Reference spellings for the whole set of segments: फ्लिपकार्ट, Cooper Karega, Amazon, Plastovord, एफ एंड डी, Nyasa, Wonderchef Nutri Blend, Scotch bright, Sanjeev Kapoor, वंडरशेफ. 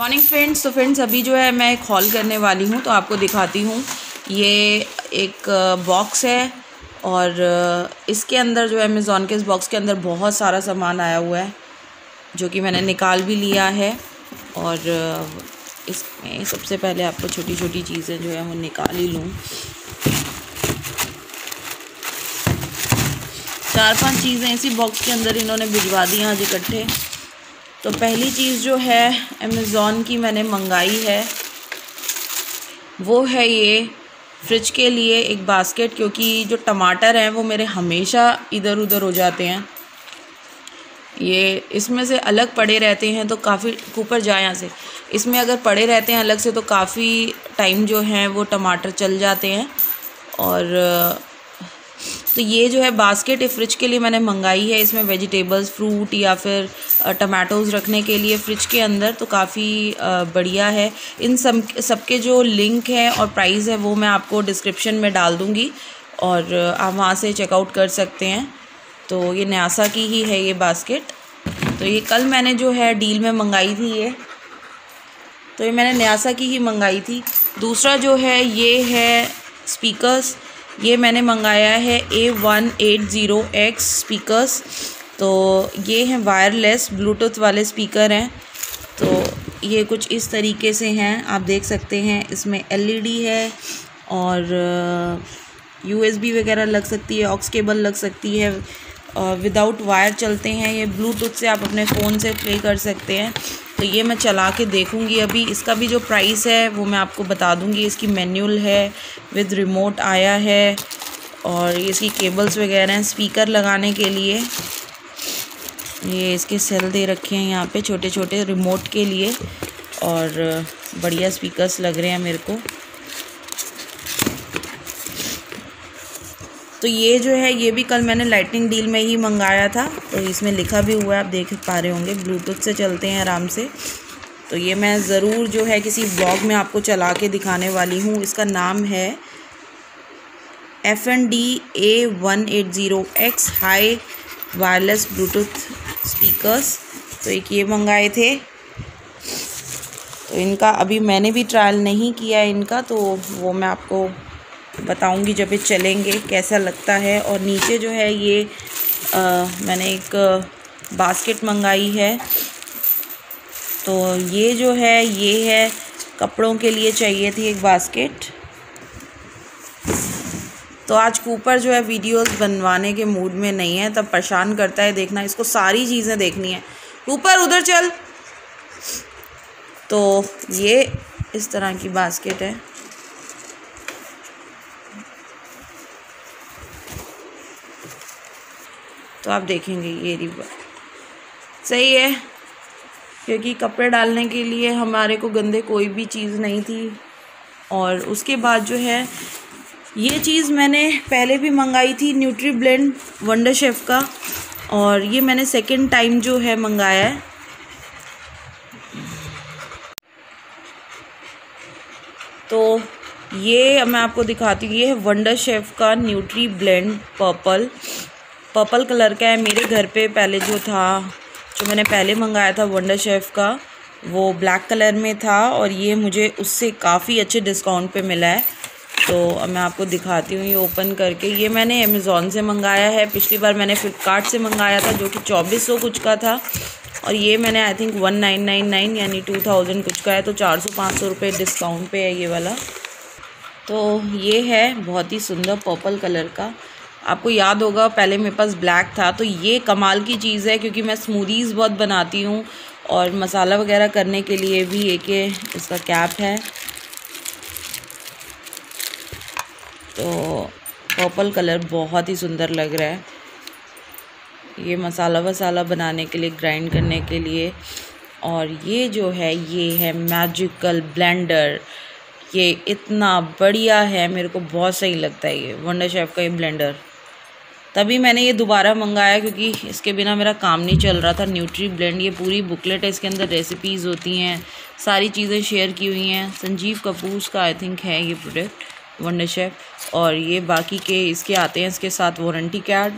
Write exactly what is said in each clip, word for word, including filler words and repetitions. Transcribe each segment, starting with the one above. Morning friends. तो friends अभी जो है मैं एक हॉल करने वाली हूँ, तो आपको दिखाती हूँ। ये एक बॉक्स है और इसके अंदर जो है अमेज़ॉन के इस बॉक्स के अंदर बहुत सारा सामान आया हुआ है, जो कि मैंने निकाल भी लिया है। और इसमें सबसे पहले आपको छोटी छोटी चीज़ें जो है वो निकाल ही लूँ। चार पांच चीज़ें इसी बॉक्स के अंदर इन्होंने भिजवा दी आज इकट्ठे। तो पहली चीज़ जो है अमेज़ॉन की मैंने मंगाई है वो है ये फ्रिज के लिए एक बास्केट, क्योंकि जो टमाटर हैं वो मेरे हमेशा इधर उधर हो जाते हैं, ये इसमें से अलग पड़े रहते हैं। तो काफ़ी ऊपर जाए यहाँ से, इसमें अगर पड़े रहते हैं अलग से तो काफ़ी टाइम जो हैं वो टमाटर चल जाते हैं। और तो ये जो है बास्केट फ्रिज के लिए मैंने मंगाई है। इसमें वेजिटेबल्स, फ्रूट या फिर टमाटोज़ रखने के लिए फ्रिज के अंदर, तो काफ़ी बढ़िया है। इन सब सबके जो लिंक है और प्राइस है वो मैं आपको डिस्क्रिप्शन में डाल दूँगी और आप वहाँ से चेकआउट कर सकते हैं। तो ये न्यासा की ही है ये बास्केट। तो ये कल मैंने जो है डील में मंगाई थी ये, तो ये मैंने न्यासा की ही मंगाई थी। दूसरा जो है ये है स्पीकर्स, ये मैंने मंगाया है A one eight zero X speakers. तो ये हैं वायरलेस ब्लूटूथ वाले स्पीकर हैं। तो ये कुछ इस तरीके से हैं, आप देख सकते हैं। इसमें एलईडी है और यूएसबी वगैरह लग सकती है, ऑक्स केबल लग सकती है, विदाउट वायर चलते हैं। ये ब्लूटूथ से आप अपने फ़ोन से प्ले कर सकते हैं। तो ये मैं चला के देखूँगी अभी। इसका भी जो प्राइस है वो मैं आपको बता दूँगी। इसकी मैनुअल है, विद रिमोट आया है और इसकी केबल्स वगैरह हैं स्पीकर लगाने के लिए। ये इसके सेल दे रखे हैं यहाँ पे छोटे छोटे रिमोट के लिए, और बढ़िया स्पीकर्स लग रहे हैं मेरे को। तो ये जो है ये भी कल मैंने लाइटनिंग डील में ही मंगाया था। तो इसमें लिखा भी हुआ है, आप देख पा रहे होंगे, ब्लूटूथ से चलते हैं आराम से। तो ये मैं ज़रूर जो है किसी ब्लॉग में आपको चला के दिखाने वाली हूँ। इसका नाम है एफ एंड डी A one eight zero X high wireless Bluetooth speakers. तो एक ये मंगाए थे, तो इनका अभी मैंने भी ट्रायल नहीं किया इनका, तो वो मैं आपको बताऊंगी जब ये चलेंगे कैसा लगता है। और नीचे जो है ये आ, मैंने एक बास्केट मंगाई है। तो ये जो है ये है कपड़ों के लिए चाहिए थी एक बास्केट। तो आज कूपर जो है वीडियोस बनवाने के मूड में नहीं है, तब परेशान करता है देखना, इसको सारी चीज़ें देखनी है। कूपर उधर चल। तो ये इस तरह की बास्केट है। तो आप देखेंगे ये रिवर सही है, क्योंकि कपड़े डालने के लिए हमारे को गंदे कोई भी चीज़ नहीं थी। और उसके बाद जो है ये चीज़ मैंने पहले भी मंगाई थी, न्यूट्री ब्लेंड वंडरशेफ का, और ये मैंने सेकंड टाइम जो है मंगाया है। तो ये मैं आपको दिखाती हूँ, ये है वंडरशेफ का Nutri Blend purple. Purple colour का है। मेरे घर पे पहले जो था, जो मैंने पहले मंगाया था वंडरशेफ का, वो ब्लैक कलर में था और ये मुझे उससे काफ़ी अच्छे डिस्काउंट पे मिला है। तो मैं आपको दिखाती हूँ ये ओपन करके। ये मैंने अमेज़ॉन से मंगाया है, पिछली बार मैंने फ़्लिपकार्ट से मंगाया था जो कि चौबीस सौ कुछ का था, और ये मैंने I think one nine nine nine यानी टू थाउजेंड कुछ का है। तो चार सौ पाँच सौ रुपये डिस्काउंट पे है ये वाला। तो ये है बहुत ही सुंदर पर्पल कलर का। आपको याद होगा पहले मेरे पास ब्लैक था। तो ये कमाल की चीज़ है, क्योंकि मैं स्मूदीज़ बहुत बनाती हूँ और मसाला वगैरह करने के लिए भी। एक ये इसका कैप है। तो पर्पल कलर बहुत ही सुंदर लग रहा है। ये मसाला वसाला बनाने के लिए, ग्राइंड करने के लिए। और ये जो है ये है मैजिकल ब्लेंडर। ये इतना बढ़िया है, मेरे को बहुत सही लगता है ये वंडरशेफ का ये ब्लेंडर। तभी मैंने ये दोबारा मंगाया, क्योंकि इसके बिना मेरा काम नहीं चल रहा था। न्यूट्री ब्लेंड, ये पूरी बुकलेट है, इसके अंदर रेसिपीज़ होती हैं, सारी चीज़ें शेयर की हुई हैं। संजीव कपूर का आई थिंक है ये प्रोडक्ट वंडरशेफ। और ये बाकी के इसके आते हैं इसके साथ वारंटी कार्ड।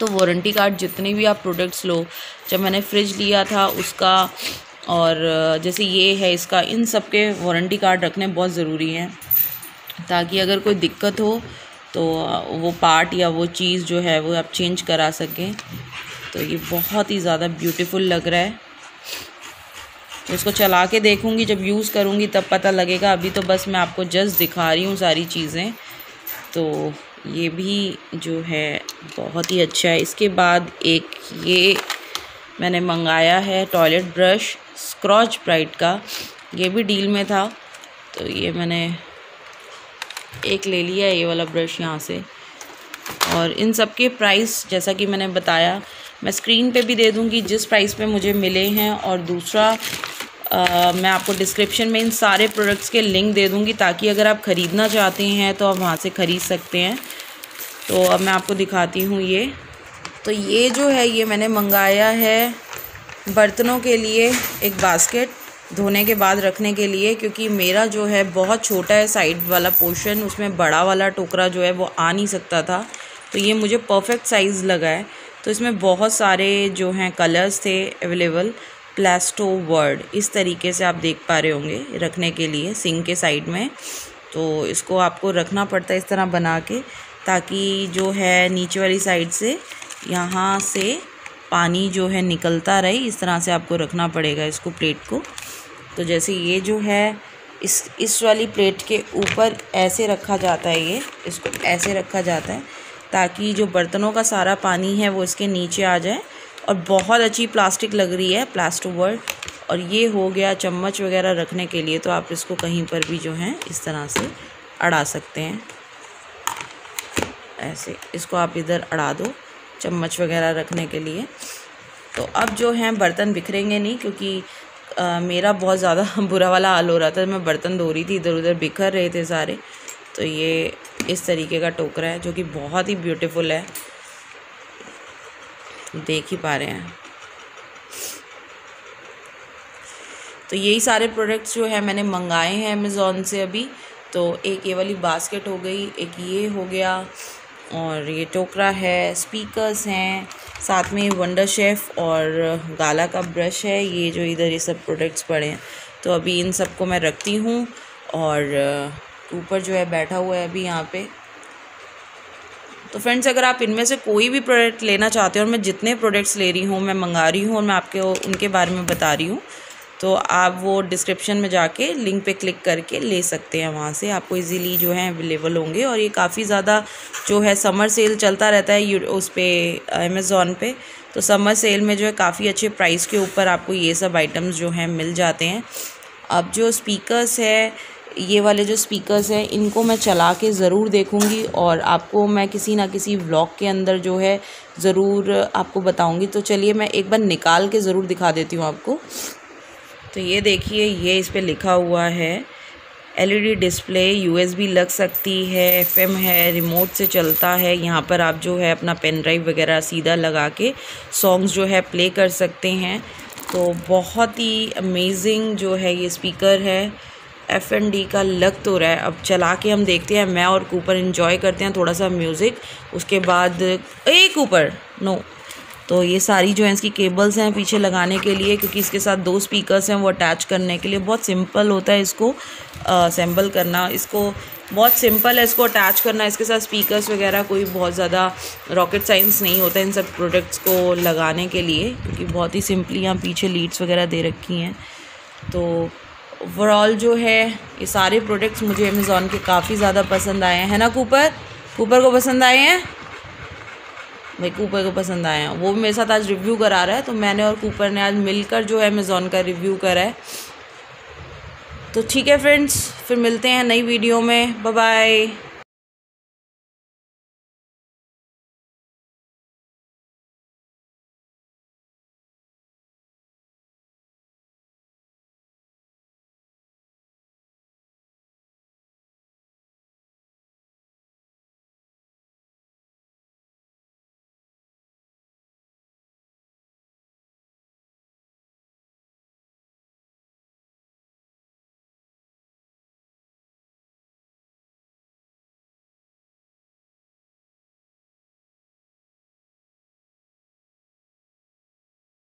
तो वारंटी कार्ड जितने भी आप प्रोडक्ट्स लो, जब मैंने फ्रिज लिया था उसका और जैसे ये है इसका, इन सब के वारंटी कार्ड रखने बहुत ज़रूरी हैं ताकि अगर कोई दिक्कत हो तो वो पार्ट या वो चीज़ जो है वो आप चेंज करा सकें। तो ये बहुत ही ज़्यादा ब्यूटीफुल लग रहा है। इसको चला के देखूँगी जब यूज़ करूँगी तब पता लगेगा, अभी तो बस मैं आपको जस्ट दिखा रही हूँ सारी चीज़ें। तो ये भी जो है बहुत ही अच्छा है। इसके बाद एक ये मैंने मंगाया है टॉयलेट ब्रश स्क्रॉच ब्राइट का, ये भी डील में था तो ये मैंने एक ले लिया ये वाला ब्रश यहाँ से। और इन सब के प्राइस जैसा कि मैंने बताया मैं स्क्रीन पे भी दे दूँगी जिस प्राइस पे मुझे मिले हैं, और दूसरा आ, मैं आपको डिस्क्रिप्शन में इन सारे प्रोडक्ट्स के लिंक दे दूँगी ताकि अगर आप ख़रीदना चाहते हैं तो आप वहाँ से ख़रीद सकते हैं। तो अब मैं आपको दिखाती हूँ ये, तो ये जो है ये मैंने मंगाया है बर्तनों के लिए एक बास्केट धोने के बाद रखने के लिए, क्योंकि मेरा जो है बहुत छोटा है साइड वाला पोर्शन, उसमें बड़ा वाला टोकरा जो है वो आ नहीं सकता था, तो ये मुझे परफेक्ट साइज़ लगा है। तो इसमें बहुत सारे जो हैं कलर्स थे अवेलेबल, प्लास्टोवर्ड इस तरीके से आप देख पा रहे होंगे रखने के लिए सिंक के साइड में। तो इसको आपको रखना पड़ता है इस तरह बना के ताकि जो है नीचे वाली साइड से यहाँ से पानी जो है निकलता रहे, इस तरह से आपको रखना पड़ेगा इसको प्लेट को। तो जैसे ये जो है इस इस वाली प्लेट के ऊपर ऐसे रखा जाता है, ये इसको ऐसे रखा जाता है ताकि जो बर्तनों का सारा पानी है वो इसके नीचे आ जाए। और बहुत अच्छी प्लास्टिक लग रही है प्लास्टोवर्ड। और ये हो गया चम्मच वगैरह रखने के लिए, तो आप इसको कहीं पर भी जो है इस तरह से अड़ा सकते हैं, ऐसे इसको आप इधर अड़ा दो चम्मच वगैरह रखने के लिए। तो अब जो हैं बर्तन बिखरेंगे नहीं, क्योंकि आ, मेरा बहुत ज़्यादा बुरा वाला हाल हो रहा था, मैं बर्तन धो रही थी इधर उधर बिखर रहे थे सारे। तो ये इस तरीके का टोकरा है जो कि बहुत ही ब्यूटीफुल है, देख ही पा रहे हैं। तो यही सारे प्रोडक्ट्स जो है मैंने मंगाए हैं अमेज़ॉन से अभी। तो एक ये वाली बास्केट हो गई, एक ये हो गया, और ये टोकरा है, स्पीकर्स हैं, साथ में वंडरशेफ और गाला का ब्रश है, ये जो इधर ये सब प्रोडक्ट्स पड़े हैं। तो अभी इन सबको मैं रखती हूँ, और ऊपर जो है बैठा हुआ है अभी यहाँ पे। तो फ्रेंड्स, अगर आप इनमें से कोई भी प्रोडक्ट लेना चाहते हो, और मैं जितने प्रोडक्ट्स ले रही हूँ मैं मंगा रही हूँ और मैं आपके उनके बारे में बता रही हूँ, तो आप वो डिस्क्रिप्शन में जाके लिंक पे क्लिक करके ले सकते हैं, वहाँ से आपको इजीली जो है अवेलेबल होंगे। और ये काफ़ी ज़्यादा जो है समर सेल चलता रहता है उस पर अमेज़ॉन पे, तो समर सेल में जो है काफ़ी अच्छे प्राइस के ऊपर आपको ये सब आइटम्स जो हैं मिल जाते हैं। अब जो स्पीकर्स है, ये वाले जो स्पीकर्स हैं, इनको मैं चला के ज़रूर देखूंगी और आपको मैं किसी ना किसी व्लॉग के अंदर जो है ज़रूर आपको बताऊंगी। तो चलिए मैं एक बार निकाल के ज़रूर दिखा देती हूँ आपको। तो ये देखिए, ये इस पे लिखा हुआ है एलईडी डिस्प्ले, यूएसबी लग सकती है, एफएम है, रिमोट से चलता है। यहाँ पर आप जो है अपना पेन ड्राइव वगैरह सीधा लगा के सॉन्ग्स जो है प्ले कर सकते हैं। तो बहुत ही अमेजिंग जो है ये स्पीकर है, एफ एंड डी का लग तो रहा है। अब चला के हम देखते हैं, मैं और कूपर इन्जॉय करते हैं थोड़ा सा म्यूज़िक, उसके बाद ए कूपर नो। तो ये सारी जो है इसकी केबल्स हैं पीछे लगाने के लिए, क्योंकि इसके साथ दो स्पीकर्स हैं वो अटैच करने के लिए। बहुत सिंपल होता है इसको असेंबल करना, इसको बहुत सिंपल है इसको अटैच करना इसके साथ स्पीकर्स वगैरह, कोई बहुत ज़्यादा रॉकेट साइंस नहीं होता है इन सब प्रोडक्ट्स को लगाने के लिए, क्योंकि बहुत ही सिंपली यहाँ पीछे लीड्स वगैरह दे रखी हैं। तो ओवरऑल जो है ये सारे प्रोडक्ट्स मुझे अमेज़ॉन के काफ़ी ज़्यादा पसंद आए हैं, है ना कूपर? कूपर को पसंद आए हैं भाई, कूपर को पसंद आए हैं। वो मेरे साथ आज रिव्यू करा रहा है, तो मैंने और कूपर ने आज मिलकर जो है अमेज़ॉन का रिव्यू करा है। तो ठीक है फ्रेंड्स, फिर मिलते हैं नई वीडियो में, बाय बाय।